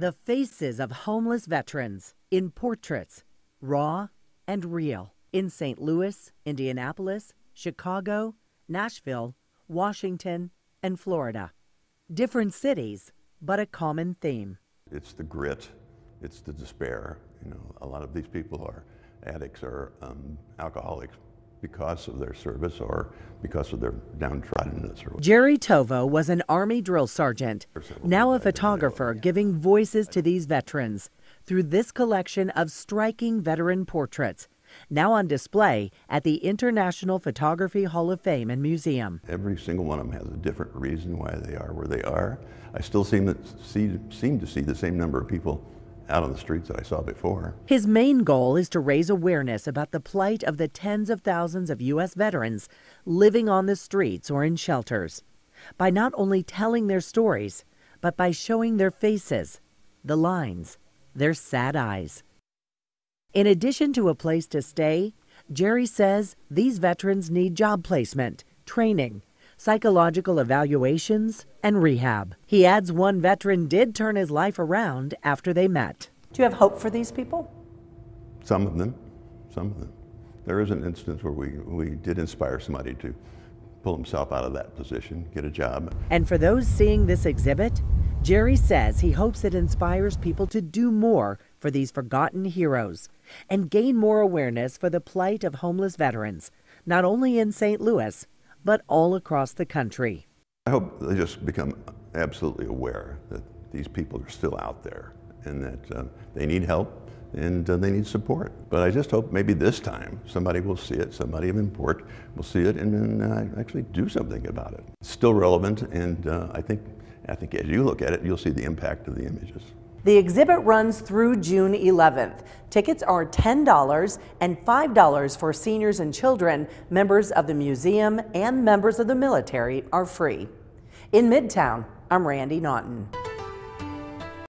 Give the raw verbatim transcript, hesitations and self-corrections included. The faces of homeless veterans in portraits, raw and real, in Saint Louis, Indianapolis, Chicago, Nashville, Washington, and Florida. Different cities, but a common theme. It's the grit, it's the despair. You know, a lot of these people are addicts or um, alcoholics because of their service or because of their downtroddenness. Or Jerry Tovo was an Army drill sergeant, now a photographer, giving voices to these veterans through this collection of striking veteran portraits, now on display at the International Photography Hall of Fame and Museum. Every single one of them has a different reason why they are where they are. I still seem to see, seem to see the same number of people out on the streets that I saw before. His main goal is to raise awareness about the plight of the tens of thousands of U S veterans living on the streets or in shelters, by not only telling their stories, but by showing their faces, the lines, their sad eyes. In addition to a place to stay, Jerry says these veterans need job placement, training, psychological evaluations, and rehab. He adds one veteran did turn his life around after they met. Do you have hope for these people? Some of them, some of them. There is an instance where we, we did inspire somebody to pull himself out of that position, get a job. And for those seeing this exhibit, Jerry says he hopes it inspires people to do more for these forgotten heroes and gain more awareness for the plight of homeless veterans, not only in Saint Louis, but all across the country. I hope they just become absolutely aware that these people are still out there and that uh, they need help and uh, they need support. But I just hope maybe this time somebody will see it, somebody of import will see it and then uh, actually do something about it. It's still relevant, and uh, I think, I think as you look at it, you'll see the impact of the images. The exhibit runs through June eleventh. Tickets are ten dollars and five dollars for seniors and children. Members of the museum and members of the military are free. In Midtown, I'm Randy Naughton.